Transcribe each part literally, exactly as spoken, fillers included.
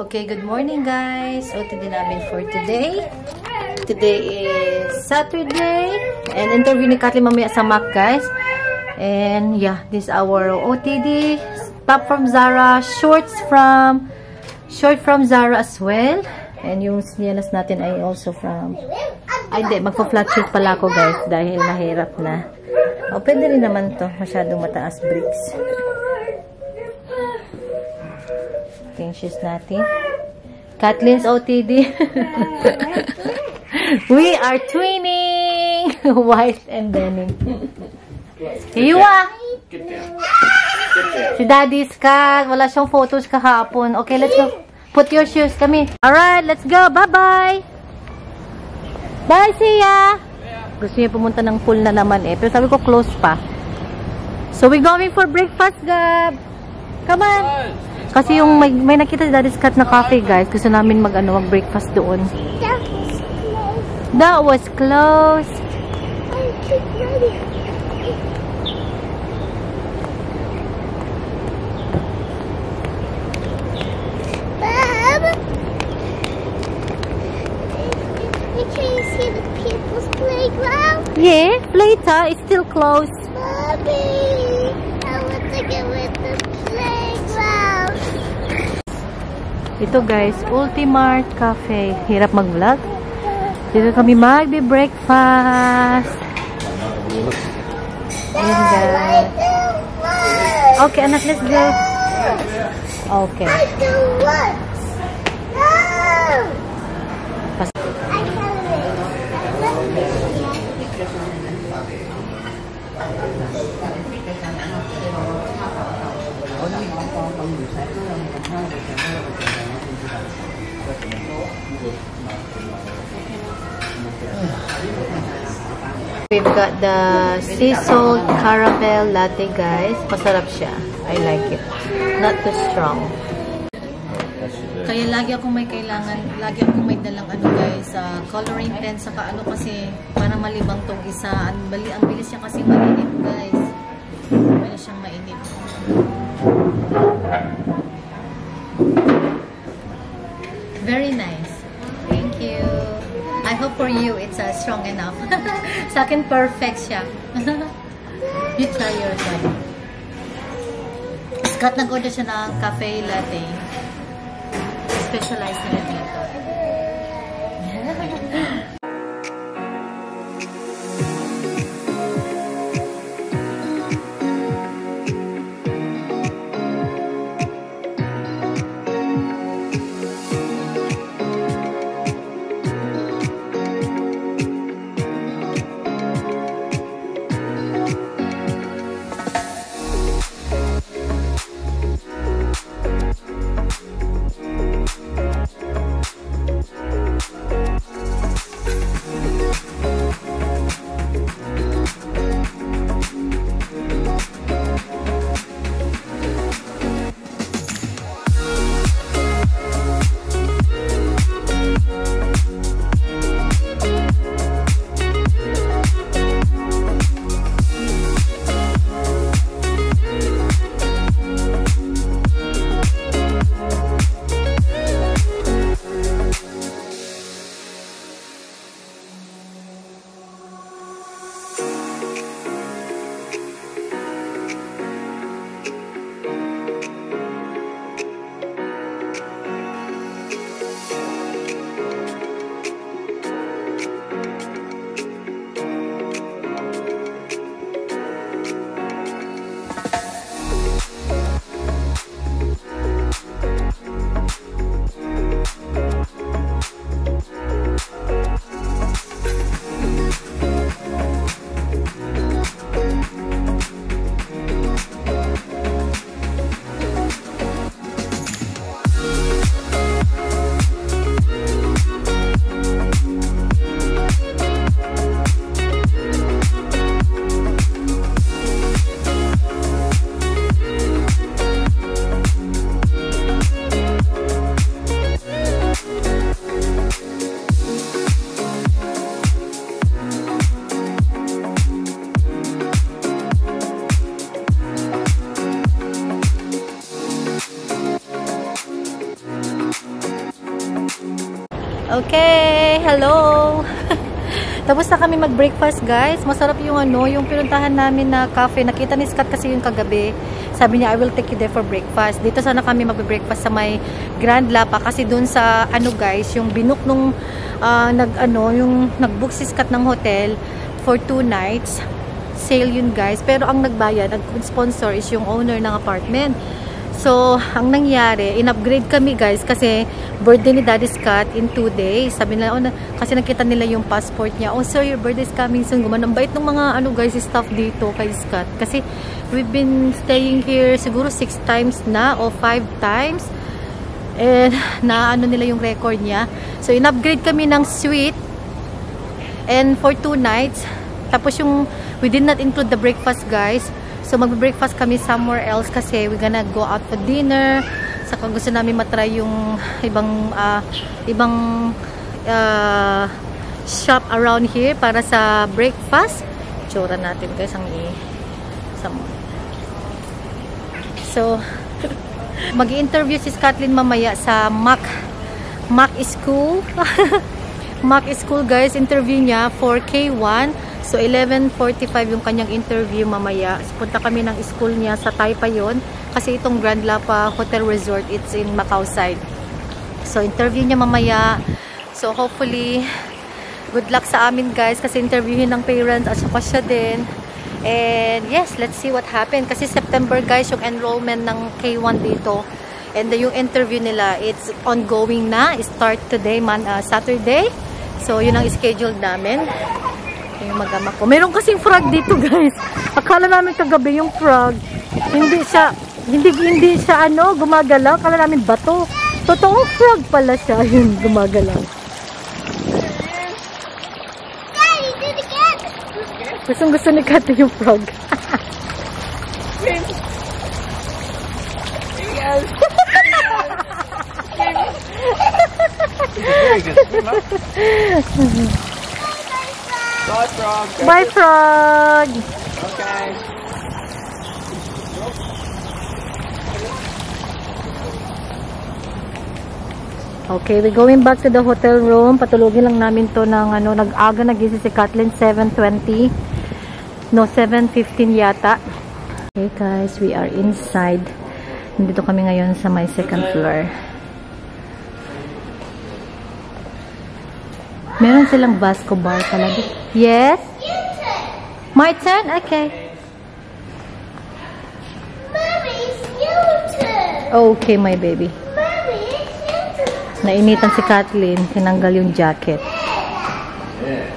Okay, good morning guys. O T D namin for today. Today is Saturday. And interview ni Kathleen mamaya sa M A C guys. And yeah, this is our O T D. Top from Zara. Shorts from, short from Zara as well. And yung sneakers natin ay also from, ay di, magpa-flat sheet pala ako guys. Dahil mahirap na. O, pwede rin naman to. Masyadong mataas bricks. Shoes natin. Kathleen's O T D. We are twinning! White and denim. Hiwa! Si Daddy's ka. Wala siyang photos kahapon. Okay, let's go. Put your shoes kami. Alright, let's go. Bye-bye! Bye, see ya! Gusto niya pumunta ng pool na naman eh. Pero sabi ko close pa. So, we're going for breakfast, Gab. Come on! Kasi yung may, may nakita si Daddy Scott na cafe guys. Gusto namin mag, ano, mag breakfast doon. That was closed. That was closed. Bob, can you see the people's playground? Yeah, later. It's still closed. Bobby, I want to get with the playground. Ito guys, Ultimart Cafe. Hirap mag-vlog. Dito kami magbe-breakfast. Uh, okay, anak, let's go. Okay. We've got the sea salt caramel latte guys. Masarap siya. I like it. Not too strong. Kaya lagi akong may kailangan, lagi akong may dalang ano guys, uh, coloring pen saka ano kasi para malibang tong isa. Ang, bali, ang bilis siya kasi mainit guys. Wala siyang mainit. Very nice. Thank you. I hope for you it's uh, strong enough. Sa akin perfect siya. You try yourself. Scott nag-order siya ng cafe latte. Specialized nila dito. Thank you. Okay, hello. Tapos na kami mag-breakfast, guys. Masarap yung ano, yung pinuntahan namin na cafe. Nakita ni Scott kasi yung kagabi. Sabi niya, I will take you there for breakfast. Dito sana kami mag-breakfast sa may Grand Lapa kasi doon sa ano, guys, yung binook nung uh, nag ano, yung nag-book si Scott ng hotel for two nights. Sale yun, guys. Pero ang nagbayad, ang sponsor is yung owner ng apartment. So, ang nangyari, in-upgrade kami, guys, kasi birthday ni Daddy Scott in two days. Sabi nila, oh, na, kasi nakita nila yung passport niya. Oh, sir, your birthday is coming soon. Gumanang bait ng mga, ano, guys, staff dito kay Scott. Kasi we've been staying here siguro six times na o five times. And na, ano nila yung record niya. So, in-upgrade kami ng suite and for two nights. Tapos yung, we did not include the breakfast, guys. So, mag-breakfast kami somewhere else kasi we're gonna go out for dinner. Saka gusto namin matry yung ibang uh, ibang uh, shop around here para sa breakfast. Tsura natin, guys, ang i somewhere. So, mag-interview si Kathleen mamaya sa M A C M A C School. M A C School, guys, interview niya for K one. So, eleven forty-five yung kanyang interview mamaya. So, punta kami ng school niya sa Taipa yon. Kasi itong Grand Lapa Hotel Resort, it's in Macau side. So, interview niya mamaya. So, hopefully, good luck sa amin, guys. Kasi interviewin ng parents at saka siya din. And, yes, let's see what happened. Kasi September, guys, yung enrollment ng K one dito. And the, yung interview nila, it's ongoing na. Start today, man, uh, Saturday. So, yun ang scheduled namin. Yung mag-ama ko. Meron kasing frog dito, guys. Akala namin kagabi yung frog. Hindi siya, hindi, hindi siya, ano, gumagalaw. Akala namin bato. Totoong frog pala siya yung gumagalaw. Daddy, do it again! Gustong gusto ni Kate yung frog. Here it goes. Here it goes. Bye, frog. Bye, frog. Okay. Okay, we're going back to the hotel room. Patulogin lang namin to ng ano, nag-aga nagising si Kathleen seven twenty. No, seven fifteen yata. Okay, guys, we are inside. Nandito kami ngayon sa my second floor. Meron silang Vasco bar talaga. Yes? Your turn. My turn? Okay. Mommy, it's your turn. Okay, my baby. Mommy, it's your turn. Nainitan si Kathleen. Tinanggal yung jacket. Yeah.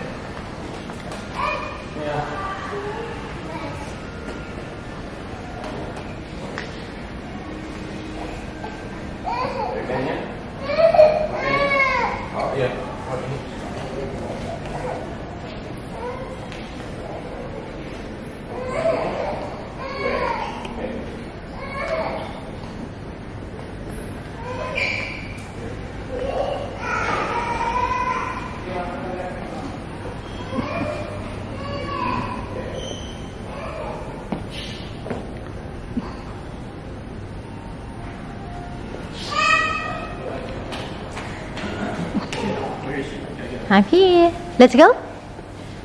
I'm here. Let's go.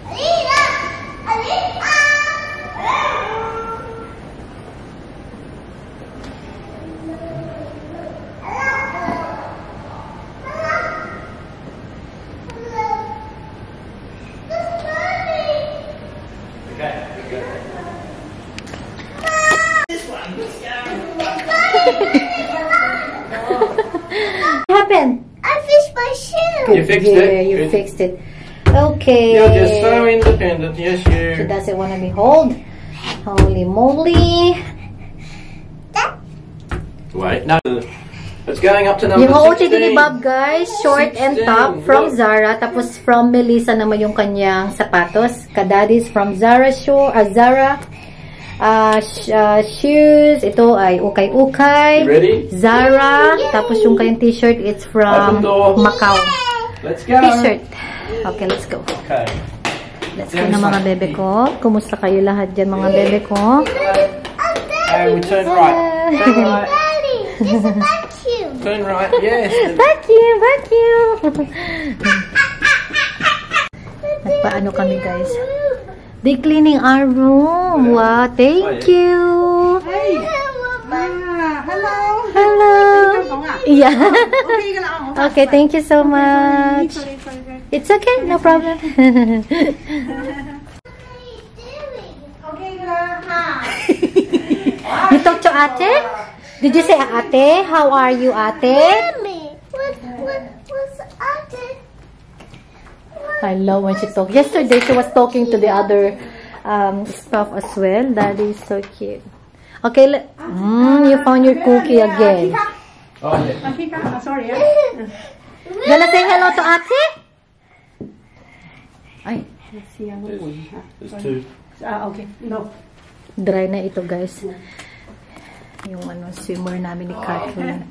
Alina, Alina. What happened? You fixed yeah, it? you Good. fixed it. Okay. You're just so independent, yes you. She doesn't want to be held. Holy moly. Wait, no. It's going up to number yung sixteen. Yung hotibab, guys, short sixteen. And top from Zara. Tapos from Melissa naman yung kanyang sapatos. Kadadis from Zara, show, uh, Zara. Uh, sh uh, shoes. Ito ay ukay-ukay. Zara. Yay! Tapos yung kanyang t-shirt, it's from Macau. Let's go. T-shirt. Okay, let's go. Okay. Let's go na mga bebe ko. Kumusta kayo lahat dyan mga bebe ko? I will turn right. Daddy, there's a vacuum. Turn right, yes. Thank you, thank you. Nagpaano kami, guys. They cleaning our room. Wow, thank you. Hey. Hello. Hello. Yeah. Okay, thank you so much. It's okay, no problem. You talk to Ate? Did you say Ate? How are you, Ate? Mommy, what, what, what's Ate? What, I love when she talks. Yesterday she was talking to the other um, stuff as well. That is so cute. Okay, let, mm, you found your cookie again. Oh, yeah. Sorry. Gonna say hello to Ate? Ay. Let's see. There's two. Ah, okay. No. Dry na ito, guys. Yung ano, swimmer namin ni Kathleen.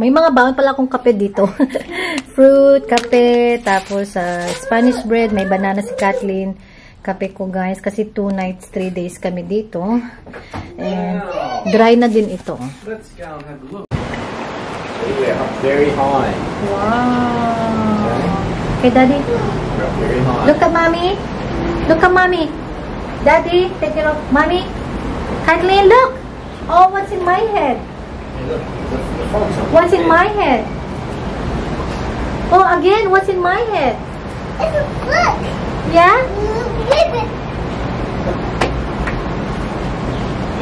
May mga bawon pala akong kape dito. Fruit, kape, tapos uh, Spanish bread. May banana si Kathleen. Kape ko, guys. Kasi two nights, three days kami dito. And dry na din ito. Let's go and have a look. We are up very high. Wow. Okay, Daddy. We're up very high. Look at Mommy. Look at Mommy. Daddy, take it off. Mommy, Kathleen, look. Oh, what's in my head? What's in my head? Oh, again, what's in my head? It's a book. Yeah?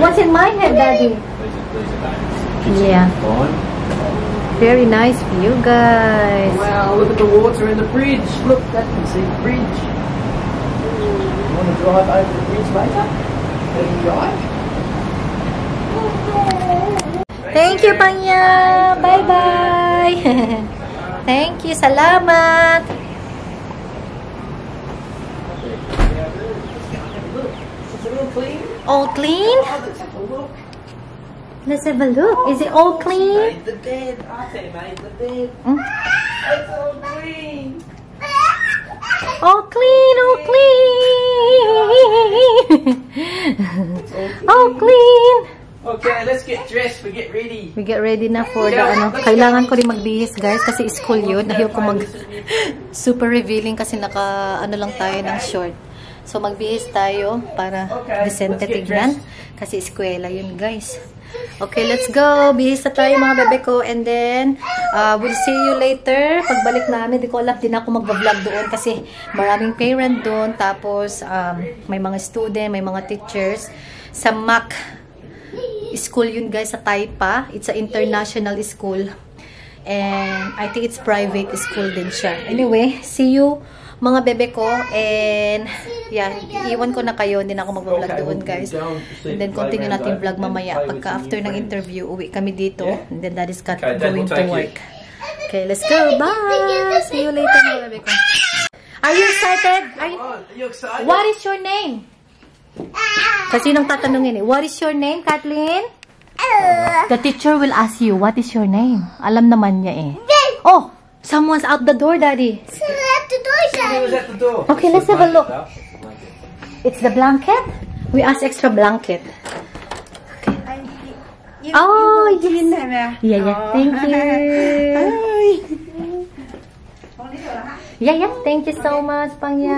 What's in my head, Daddy? Yeah. Very nice view, guys. Wow, look at the water and the bridge. Look, that can see the bridge. Want to drive over the bridge later? Let him drive. Thank you, Panya. Bye bye. Thank you. Salamat. All clean? Let's have a look. Is it all clean? Made the bed. I said made the bed. It's all clean. All clean, all clean. All clean. Okay, let's get dressed. We get ready. We get ready na for the ano. Kailangan ko rin magbihis, guys, kasi school yun. Ayaw ko mag super revealing kasi naka ano lang tayo ng short. So magbihis tayo para decente tignan kasi eskwela yun, guys. Okay, let's go. Bihis na tayo mga bebe ko. And then, uh, we'll see you later. Pagbalik namin, di ko alam, din ako magbablog doon kasi maraming parent doon. Tapos, um, may mga student, may mga teachers. Sa M A C School yun, guys, sa Taipa. It's an international school. And I think it's private school din siya. Anyway, see you mga bebe ko. And yan, iiwan ko na kayo. Hindi na ako mag-vlog doon, guys. And then continue natin vlog mamaya. Pagka after ng interview, uwi kami dito. And then that is Kat going to work. Okay, let's go. Bye! See you later mga bebe ko. Are you excited? Are you excited? What is your name? Kasi yun ang tatanungin eh. What is your name, Kathleen? The teacher will ask you, what is your name? Alam naman niya eh. Oh! Someone's out the door, Daddy. Someone's at the door, Daddy. At the door. Okay, let's have a look. It's the blanket. We asked extra blanket. Okay. You, oh, you yes. Yeah, yeah. Oh. Thank you. Yeah, yeah. Thank you so much, Pangya.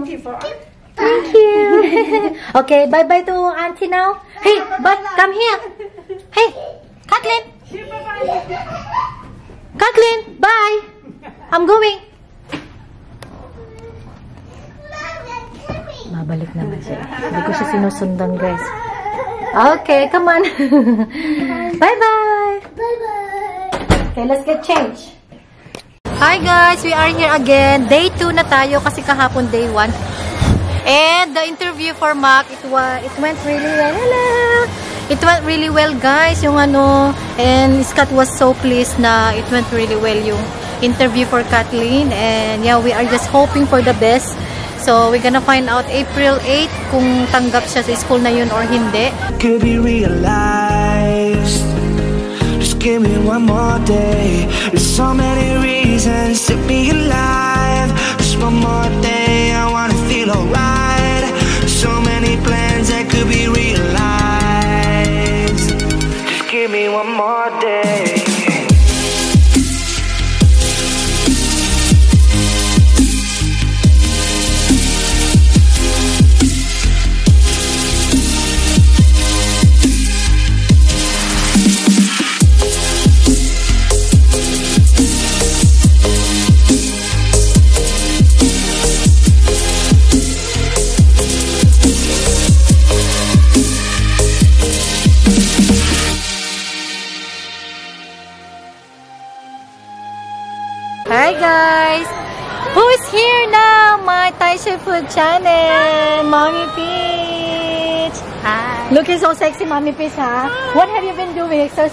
Thank you. For Thank you. Okay, bye bye to Auntie now. Hey, but come here. Hey, Kathleen. Kathleen, bye. I'm going. Mabalik naman siya. Hindi ko siya sinusundan, guys. Okay, come on. Bye-bye. Bye-bye. Okay, let's get changed. Hi, guys. We are here again. Day two na tayo kasi kahapon day one. And the interview for M A C, it, wa it went really well. Hello. It went really well, guys, yung ano, and Scott was so pleased na it went really well yung interview for Kathleen, and yeah, we are just hoping for the best. So we're gonna find out April eighth kung tanggap siya sa school na yun or hindi. Could be realized. Just give me one more day. There's so many reasons to be alive. Just one more day, I wanna feel alright. So many plans that could be realized. Give me one more. guys. Who is here now? My Taisha Food Channel. Mommy Peach. Hi. Looking so sexy, Mommy Peach, huh? Hi. What have you been doing? So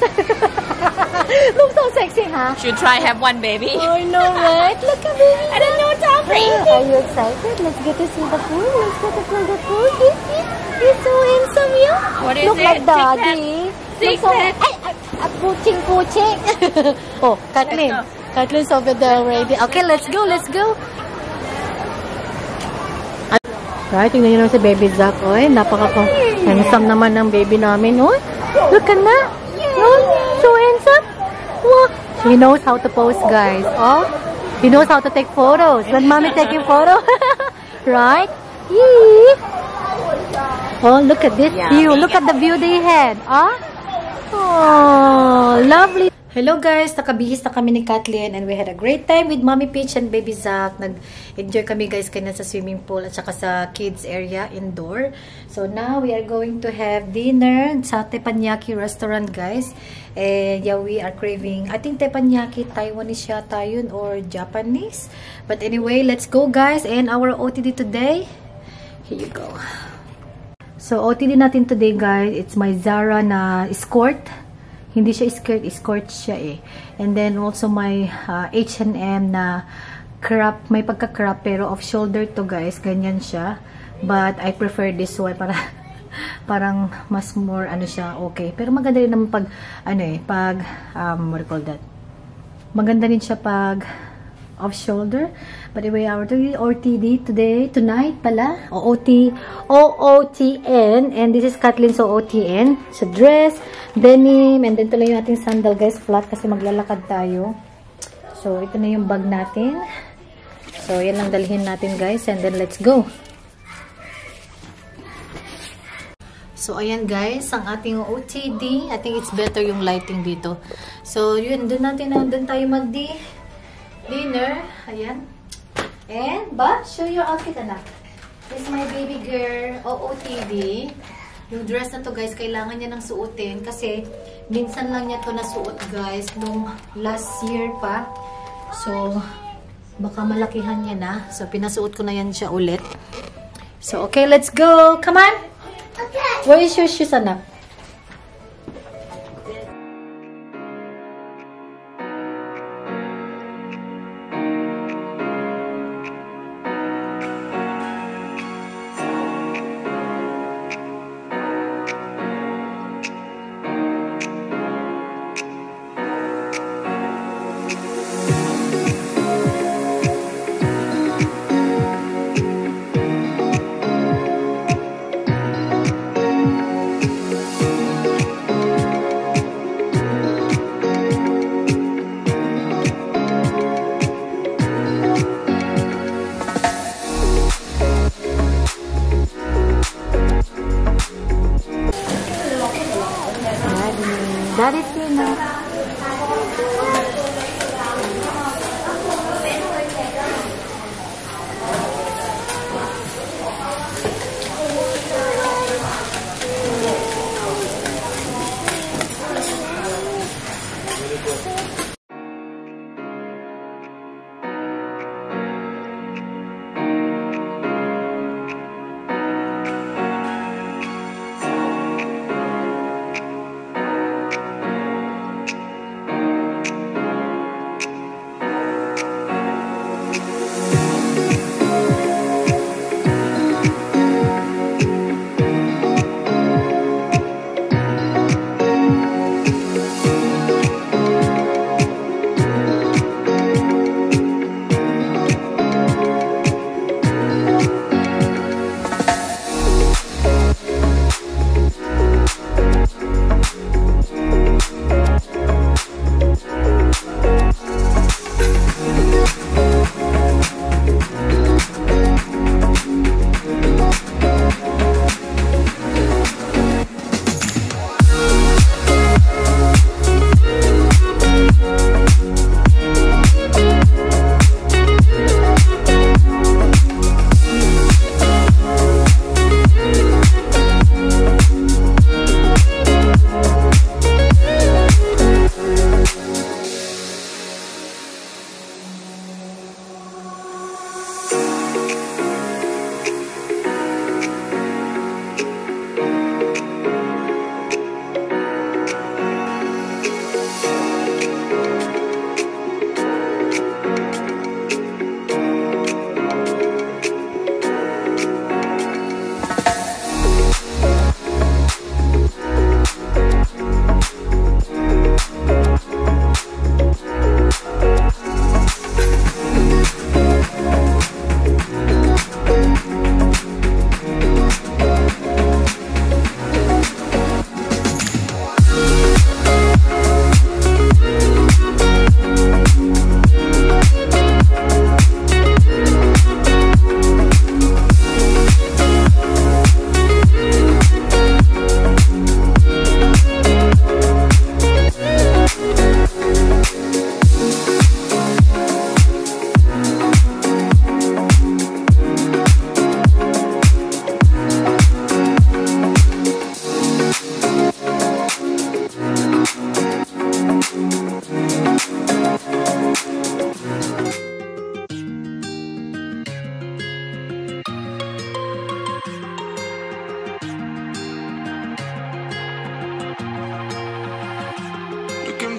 look so sexy, huh? Should try have one baby. Oh, no, right? Look at baby. I don't know what's happening. Are you excited? Let's get to see the food. Let's get to see the food. He's so handsome, you. What is look it? Like daddy. Look so Pooching, pooching. Oh, Kathleen. Kathleen's over there already. Okay, let's go, let's go. Right, tingnan nyo naman si baby Zach. Oy, napaka-handsome naman ng baby namin. Oy, look at that. Oh, so handsome. Wow. He knows how to pose, guys. Oh, he knows how to take photos. When mommy taking photo. Right? Yee. Oh, look at this view. Look at the view they had. Oh. Oh, lovely. Hello guys, nakabihis na kami ni Kathleen and we had a great time with Mommy Peach and baby Zach. Nag-enjoy kami guys kanina sa swimming pool at saka sa kids area indoor. So now we are going to have dinner sa Teppanyaki restaurant guys. Eh, yeah, we are craving, I think Teppanyaki, Taiwanese yata yun or Japanese. But anyway, let's go guys and our O T D today. Here you go. So, O T D natin today, guys. It's my Zara na skirt. Hindi siya skirt, skirt siya eh. And then, also my uh, H and M na crop. May pagka-crop, pero off-shoulder to, guys. Ganyan siya. But, I prefer this one. Para, parang mas more, ano siya, okay. Pero maganda rin naman pag, ano eh, pag, um, what do you call that? Maganda rin siya pag off-shoulder. But anyway, our O T D today, tonight pala, O O T N, and this is Kathleen's O O T N. So dress, denim, and then ito na yung ating sandal guys, flat kasi maglalakad tayo. So ito na yung bag natin. So yan ang dalhin natin guys, and then let's go. So, ayan guys, ang ating O T D, I think it's better yung lighting dito. So yun, dun natin na, dun tayo mag-D. Dinner, ayan. And, but, show your outfit, anak. This is my baby girl, O O T D. Yung dress na to, guys, kailangan niya ng suotin kasi minsan lang niya to nasuot, guys, nung last year pa. So, baka malakihan niya na. So, pinasuot ko na yan siya ulit. So, okay, let's go. Come on. Okay. Where is your shoes, anak?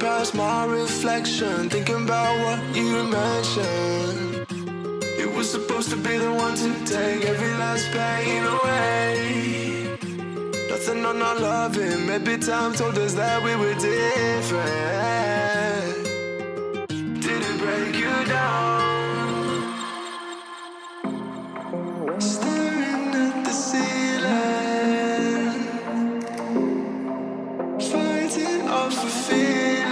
past my reflection, thinking about what you mentioned. You were supposed to be the one to take every last pain away. Nothing on our loving, maybe time told us that we were different. Did it break you down? Staring at the ceiling, off a feeling.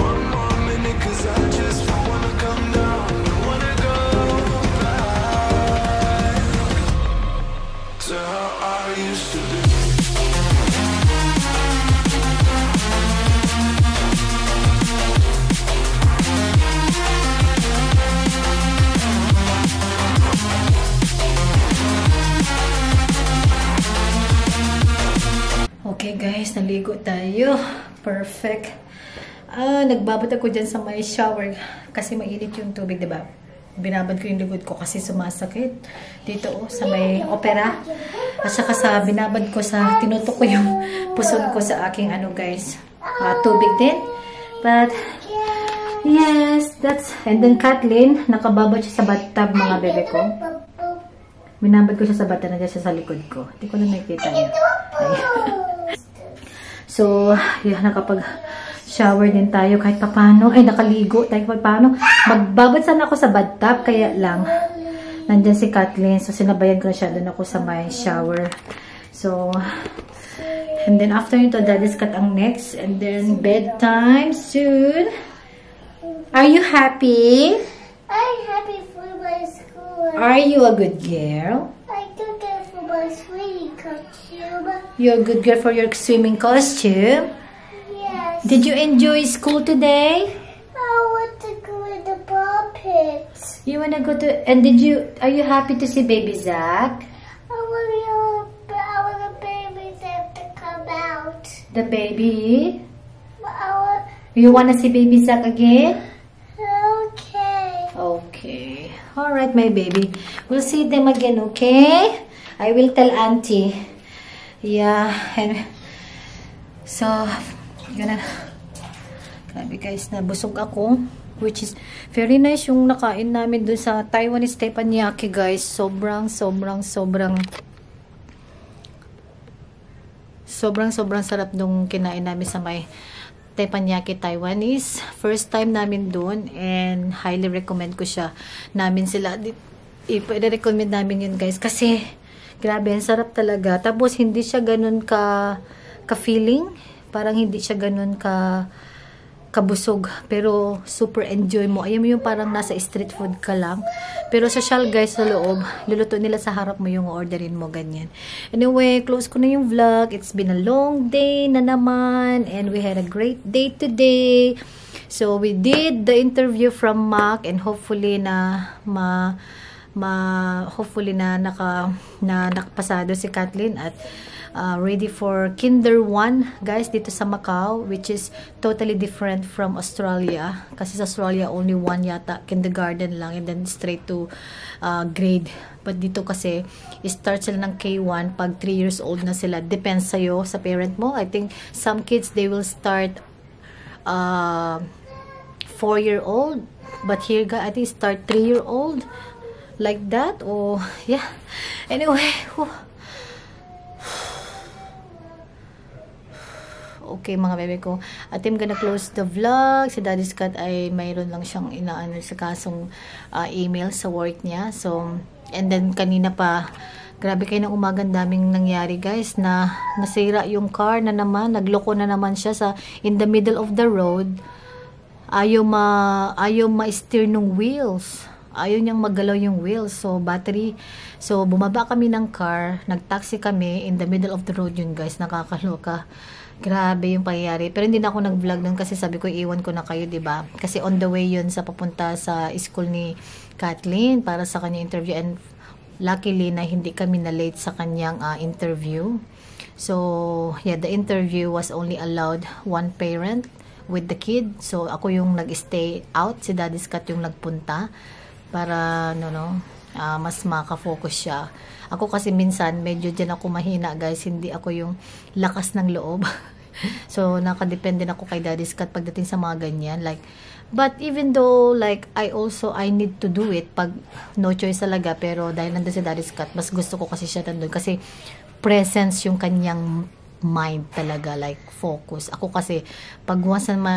One more minute, cause I just wanna come down. Don't wanna go back to how I used to be. Okay guys, naligo tayo. Perfect. Ah, nagbabad ako dyan sa may shower kasi mainit yung tubig, diba? Binabad ko yung likod ko kasi sumasakit. Dito oh, sa may opera. At saka sa binabad ko sa, tinutok ko yung puson ko sa aking ano guys, uh, tubig din. But, yes, that's, and then Kathleen, nakababad siya sa bathtub mga bebe ko. Binabad ko siya sa bathtub, nandiyan siya sa likod ko. Hindi ko na nakikita niya. Ay. So, yeah, nakapag-shower din tayo kahit papano. Ay, nakaligo tayo kahit papano. Magbabad sana ako sa bathtub, kaya lang nandyan si Kathleen. So, sinabayan ko na siya. Doon ako sa my shower. So, and then after nito, Daddy's cut ang next. And then, bedtime soon. Are you happy? I'm happy for my school. Are you a good girl? I'm good girl for my sweetie costume. You're a good girl for your swimming costume? Yes. Did you enjoy school today? I want to go in the ball pit. You want to go to... And did you... Are you happy to see baby Zach? I want the, I want the baby Zach to come out. The baby? I want, you want to see baby Zach again? Okay. Okay. Alright, my baby. We'll see them again, okay? I will tell auntie. Yeah, and so, gano'n. Grabe guys, nabusog ako. Which is, very nice yung nakain namin dun sa Taiwanese teppanyaki guys. Sobrang, sobrang, sobrang. Sobrang, sobrang sarap nung kinain namin sa may teppanyaki Taiwanese. First time namin dun and highly recommend ko siya. Namin sila, i-recommend namin yun guys. Kasi, grabe, ang sarap talaga. Tapos, hindi siya ganun ka, ka-feeling. Parang hindi siya ganun ka, kabusog. Pero, super enjoy mo. Ayan mo yung parang nasa street food ka lang. Pero, social guys, sa loob. Luluto nila sa harap mo yung orderin mo, ganyan. Anyway, close ko na yung vlog. It's been a long day na naman. And we had a great day today. So, we did the interview from M A C. And hopefully na ma... Ma, hopefully na naka na nakapasado si Kathleen at uh, ready for kinder one guys dito sa Macau, which is totally different from Australia kasi sa Australia only one yata kindergarten lang and then straight to uh, grade, but dito kasi start sila ng K one pag three years old na sila, depends sa'yo sa parent mo. I think some kids they will start uh, four year old, but here I think start three year old like that. Oh yeah, anyway, okay mga bebe ko, at I'm gonna close the vlog. Si Daddy Scott ay mayroon lang siyang inaano sa kasong uh, email sa work niya, so and then kanina pa grabe kayo ng umaga, daming nangyari guys na nasira yung car na naman, nagloko na naman siya sa in the middle of the road, ayaw ma ayaw ma-steer ng wheels. Ayaw niyang maggalaw yung wheels, so battery, so bumaba kami ng car, nagtaxi kami, in the middle of the road yun guys, nakakaloka, grabe yung pangyayari, pero hindi na ako nag-vlog nun kasi sabi ko iwan ko na kayo, diba? Kasi on the way yun sa papunta sa school ni Kathleen para sa kanya interview, and luckily na hindi kami na late sa kanyang uh, interview, so yeah, the interview was only allowed one parent with the kid, so ako yung nag-stay out, si Daddy Scott yung nagpunta para no no uh, mas maka-focus siya. Ako kasi minsan, medyo dyan ako mahina, guys. Hindi ako yung lakas ng loob. So, nakadepende na ako kay Daddy Scott pagdating sa mga ganyan. Like, but even though, like, I also, I need to do it pag no choice talaga. Pero dahil nandun si Daddy Scott, mas gusto ko kasi siya nandun. Kasi presence yung kanyang mind talaga. Like, focus. Ako kasi, pag once na ma...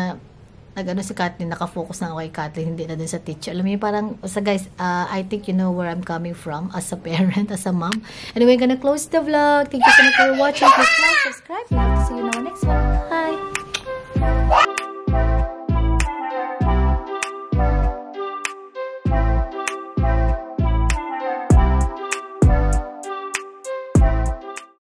nag-ano si Kathleen, nakafocus na ako kay Kathleen, hindi na dun sa teacher. Alam niyo, parang, so guys, uh, I think you know where I'm coming from as a parent, as a mom. Anyway, I'm gonna close the vlog. Thank you so much for watching. Please like, subscribe, and I'll see you in our next one.